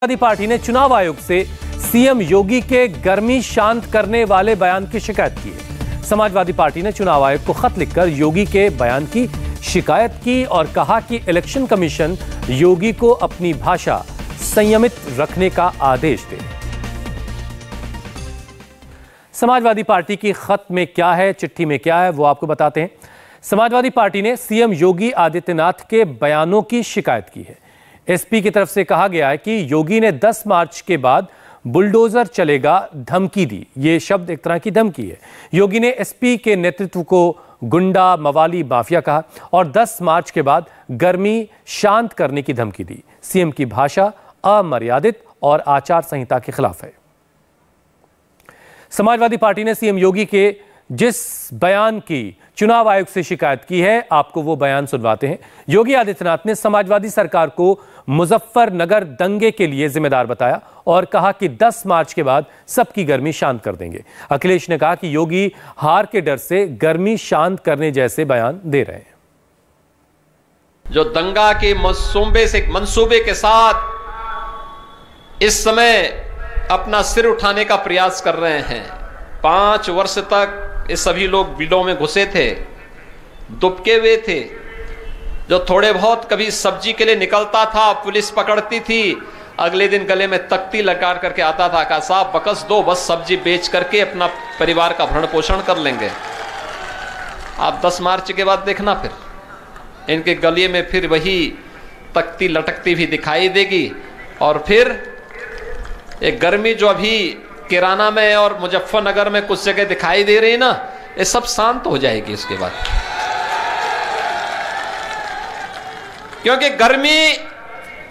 Samajwadi party ने चुनाव आयोग से सीएम योगी के गर्मी शांत करने वाले बयान की शिकायत की है। समाजवादी पार्टी ने चुनाव आयोग को खत लिखकर योगी के बयान की शिकायत की और कहा कि इलेक्शन कमीशन योगी को अपनी भाषा संयमित रखने का आदेश दे। समाजवादी पार्टी की खत में क्या है, चिट्ठी में क्या है, वो आपको बताते हैं। समाजवादी पार्टी ने सीएम योगी आदित्यनाथ के बयानों की शिकायत की है। एसपी की तरफ से कहा गया है कि योगी ने 10 मार्च के बाद बुलडोजर चलेगा धमकी दी। ये शब्द एक तरह की धमकी है। योगी ने एसपी के नेतृत्व को गुंडा मवाली माफिया कहा और 10 मार्च के बाद गर्मी शांत करने की धमकी दी। सीएम की भाषा अमर्यादित और आचार संहिता के खिलाफ है। समाजवादी पार्टी ने सीएम योगी के जिस बयान की चुनाव आयोग से शिकायत की है, आपको वो बयान सुनवाते हैं। योगी आदित्यनाथ ने समाजवादी सरकार को मुजफ्फरनगर दंगे के लिए जिम्मेदार बताया और कहा कि 10 मार्च के बाद सबकी गर्मी शांत कर देंगे। अखिलेश ने कहा कि योगी हार के डर से गर्मी शांत करने जैसे बयान दे रहे हैं। जो दंगा के मंसूबे के साथ इस समय अपना सिर उठाने का प्रयास कर रहे हैं, 5 वर्ष तक ये सभी लोग बिलों में घुसे थे, दुबके हुए थे। जो थोड़े बहुत कभी सब्जी के लिए निकलता था, पुलिस पकड़ती थी, अगले दिन गले में तख्ती लगा करके आता था, कहा साहब बकस दो, बस सब्जी बेच करके अपना परिवार का भरण पोषण कर लेंगे। आप 10 मार्च के बाद देखना फिर इनके गले में फिर वही तख्ती लटकती भी दिखाई देगी और फिर ये गर्मी जो अभी किराना में और मुजफ्फरनगर में कुछ जगह दिखाई दे रही ना, ये सब शांत हो जाएगी इसके बाद। क्योंकि गर्मी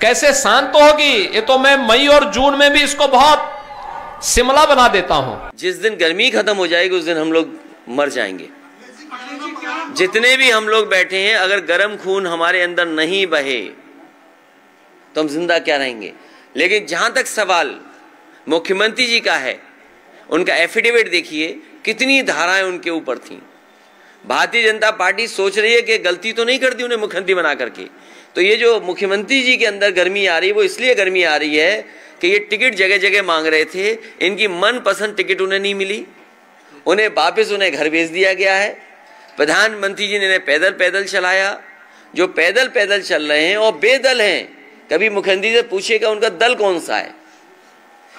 कैसे शांत होगी, ये तो मैं मई और जून में भी इसको बहुत शिमला बना देता हूं। जिस दिन गर्मी खत्म हो जाएगी उस दिन हम लोग मर जाएंगे। जितने भी हम लोग बैठे हैं, अगर गर्म खून हमारे अंदर नहीं बहे तो हम जिंदा क्या रहेंगे। लेकिन जहां तक सवाल मुख्यमंत्री जी का है, उनका एफिडेविट देखिए, कितनी धाराएं उनके ऊपर थीं। भारतीय जनता पार्टी सोच रही है कि गलती तो नहीं कर दी उन्हें मुख्यमंत्री बना करके। तो ये जो मुख्यमंत्री जी के अंदर गर्मी आ रही है, वो इसलिए गर्मी आ रही है कि ये टिकट जगह जगह मांग रहे थे, इनकी मनपसंद टिकट उन्हें नहीं मिली, उन्हें वापस उन्हें घर भेज दिया गया है। प्रधानमंत्री जी ने इन्हें पैदल चलाया, जो पैदल चल रहे हैं और बेदल हैं। कभी मुख्यमंत्री से पूछिएगा उनका दल कौन सा है,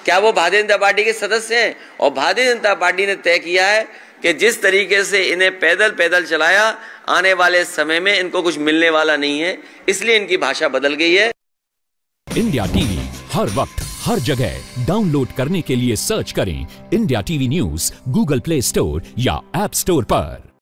क्या वो भारतीय जनता पार्टी के सदस्य हैं। और भारतीय जनता पार्टी ने तय किया है कि जिस तरीके से इन्हें पैदल चलाया, आने वाले समय में इनको कुछ मिलने वाला नहीं है, इसलिए इनकी भाषा बदल गई है। इंडिया टीवी हर वक्त हर जगह डाउनलोड करने के लिए सर्च करें India TV news Google Play Store या ऐप स्टोर पर।